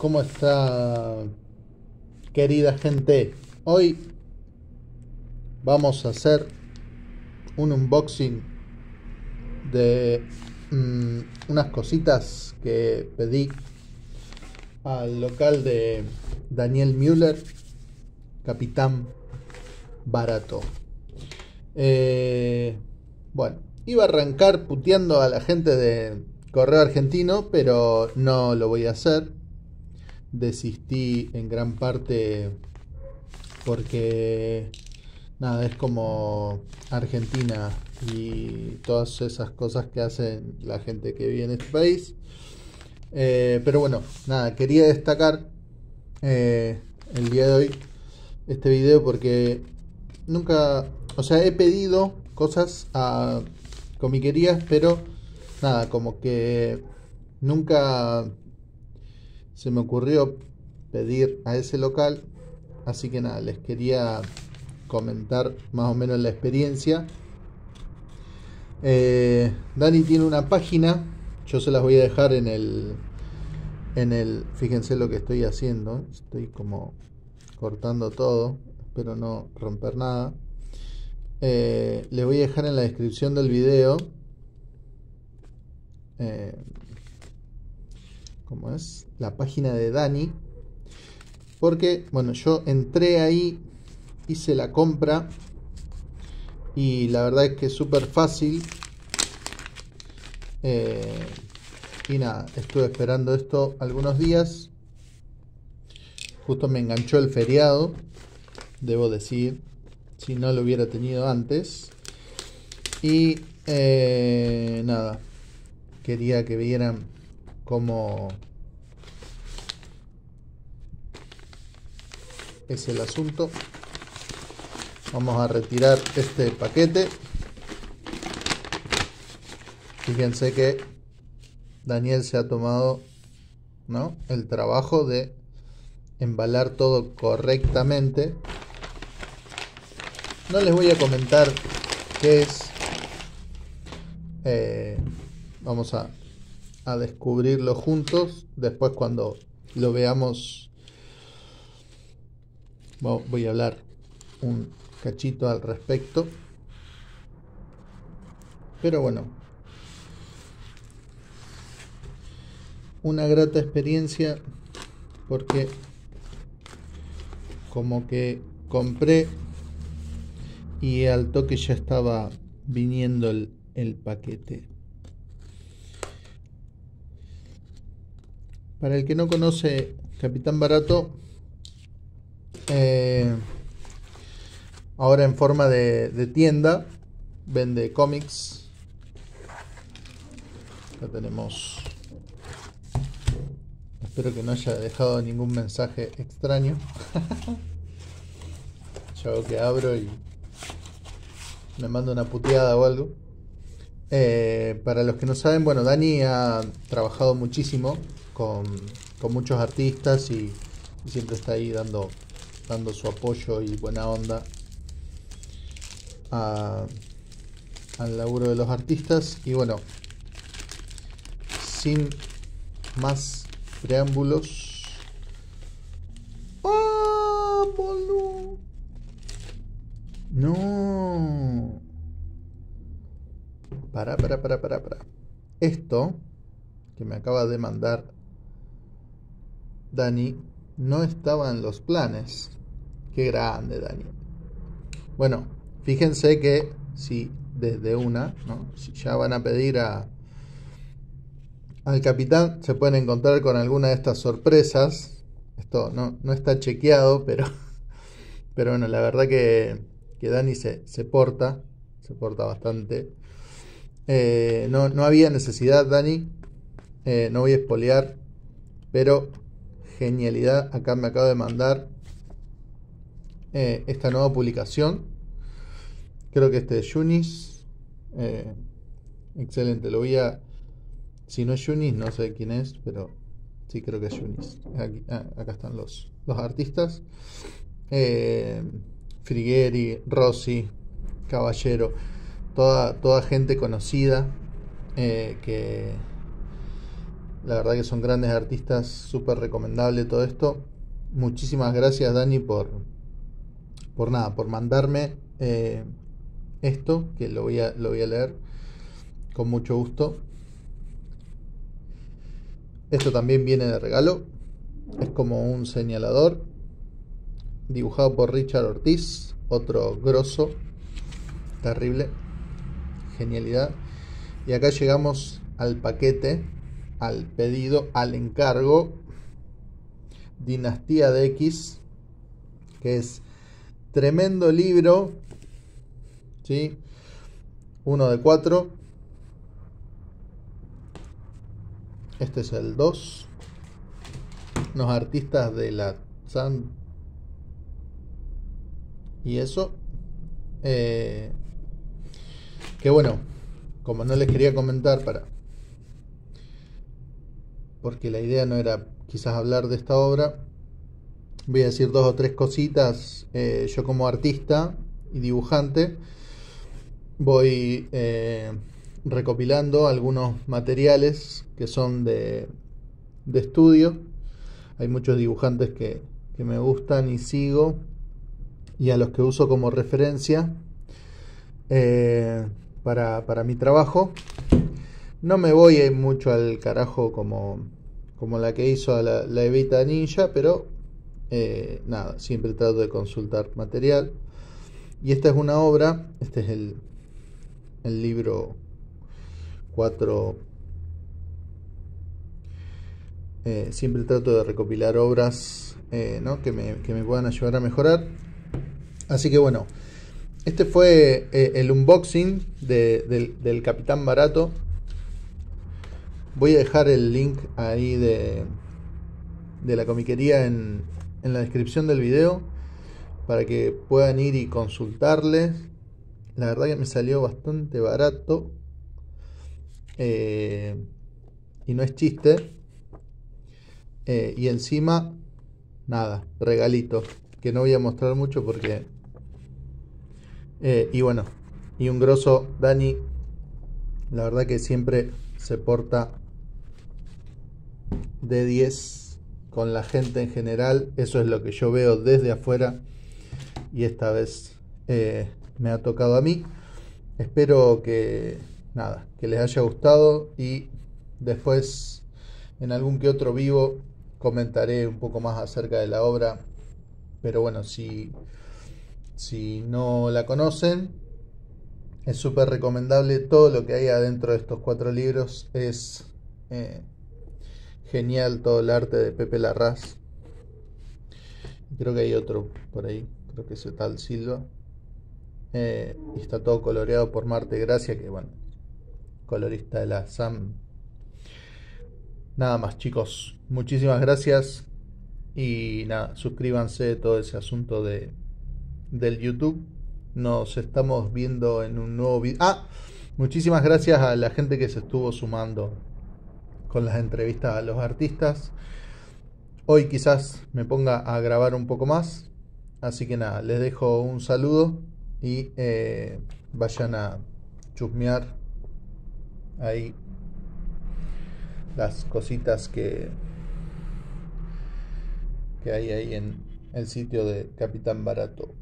¿Cómo está, querida gente? Hoy vamos a hacer un unboxing de unas cositas que pedí al local de Daniel Müller, Capitán Barato. Bueno, iba a arrancar puteando a la gente de Correo Argentino, pero no lo voy a hacer. Desistí en gran parte porque nada, es como Argentina y todas esas cosas que hacen la gente que vive en este país. Pero bueno, nada, quería destacar el día de hoy este video porque nunca, o sea, he pedido cosas a comiquerías, pero nada, como que nunca se me ocurrió pedir a ese local, así que nada, les quería comentar más o menos la experiencia. Dani tiene una página, yo se las voy a dejar en el fíjense lo que estoy haciendo, estoy como cortando todo, espero no romper nada. Les voy a dejar en la descripción del video ¿cómo es? La página de Dani, porque bueno, yo entré ahí, hice la compra y la verdad es que es súper fácil. Y nada, estuve esperando esto algunos días, justo me enganchó el feriado, debo decir, si no lo hubiera tenido antes. Y nada, quería que vieran cómo es el asunto. Vamos a retirar este paquete. Fíjense que Daniel se ha tomado, ¿no?, el trabajo de embalar todo correctamente. No les voy a comentar qué es. Vamos a descubrirlo juntos. Después, cuando lo veamos, voy a hablar un cachito al respecto. Pero bueno, una grata experiencia, porque como que compré y al toque ya estaba viniendo el paquete. Para el que no conoce Capitán Barato, ahora en forma de tienda, vende cómics. Ya tenemos. Espero que no haya dejado ningún mensaje extraño. Yo hago que abro y me mando una puteada o algo. Para los que no saben, bueno, Dani ha trabajado muchísimo con muchos artistas y siempre está ahí dando su apoyo y buena onda al laburo de los artistas. Y bueno, sin más preámbulos, ¡ah, boludo! No, para esto que me acaba de mandar Dani no estaba en los planes. Qué grande, Dani. Bueno, fíjense que si desde una, ¿no?, si ya van a pedir al capitán, se pueden encontrar con alguna de estas sorpresas. Esto no está chequeado, pero bueno, la verdad que Dani se porta bastante. No había necesidad, Dani. No voy a espolear, pero genialidad. Acá me acabo de mandar esta nueva publicación. Creo que este es Yunis. Excelente, lo voy a... Si no es Yunis, no sé quién es, pero sí creo que es Yunis. Aquí, acá están los artistas. Frigieri, Rossi, Caballero. Toda gente conocida La verdad que son grandes artistas, súper recomendable todo esto. Muchísimas gracias, Dani, por nada, por mandarme esto, que lo voy a leer con mucho gusto. Esto también viene de regalo. Es como un señalador, dibujado por Richard Ortiz, otro grosso, terrible, genialidad. Y acá llegamos al paquete, al pedido, al encargo. Dinastía de X, que es tremendo libro, ¿sí? 1 de 4. Este es el 2. Los artistas de la San y eso, que bueno, como no les quería comentar porque la idea no era quizás hablar de esta obra, voy a decir 2 o 3 cositas. Yo como artista y dibujante voy recopilando algunos materiales que son de estudio. Hay muchos dibujantes que me gustan y sigo, y a los que uso como referencia para mi trabajo. No me voy mucho al carajo como la que hizo la Evita Ninja, pero nada, siempre trato de consultar material. Y esta es una obra, este es el libro 4. Siempre trato de recopilar obras ¿no? que me puedan ayudar a mejorar. Así que bueno, este fue el unboxing del Capitán Barato. Voy a dejar el link ahí de la comiquería en la descripción del video, para que puedan ir y consultarles. La verdad que me salió bastante barato, y no es chiste, y encima nada, regalito, que no voy a mostrar mucho porque y bueno, y un grosso Dani, la verdad que siempre se porta de 10 con la gente en general. Eso es lo que yo veo desde afuera, y esta vez me ha tocado a mí. Espero que nada, que les haya gustado, y después en algún que otro vivo comentaré un poco más acerca de la obra. Pero bueno, si no la conocen, es súper recomendable. Todo lo que hay adentro de estos 4 libros es genial. Todo el arte de Pepe Larraz. Creo que hay otro por ahí, creo que es el tal Silva. Y está todo coloreado por Marte Gracia, que bueno, colorista de la Sam. Nada más, chicos, muchísimas gracias. Y nada, suscríbanse, todo ese asunto del YouTube. Nos estamos viendo en un nuevo video. Muchísimas gracias a la gente que se estuvo sumando con las entrevistas a los artistas. Hoy quizás me ponga a grabar un poco más. Así que nada, les dejo un saludo y vayan a chusmear ahí las cositas que hay ahí en el sitio de Capitán Barato.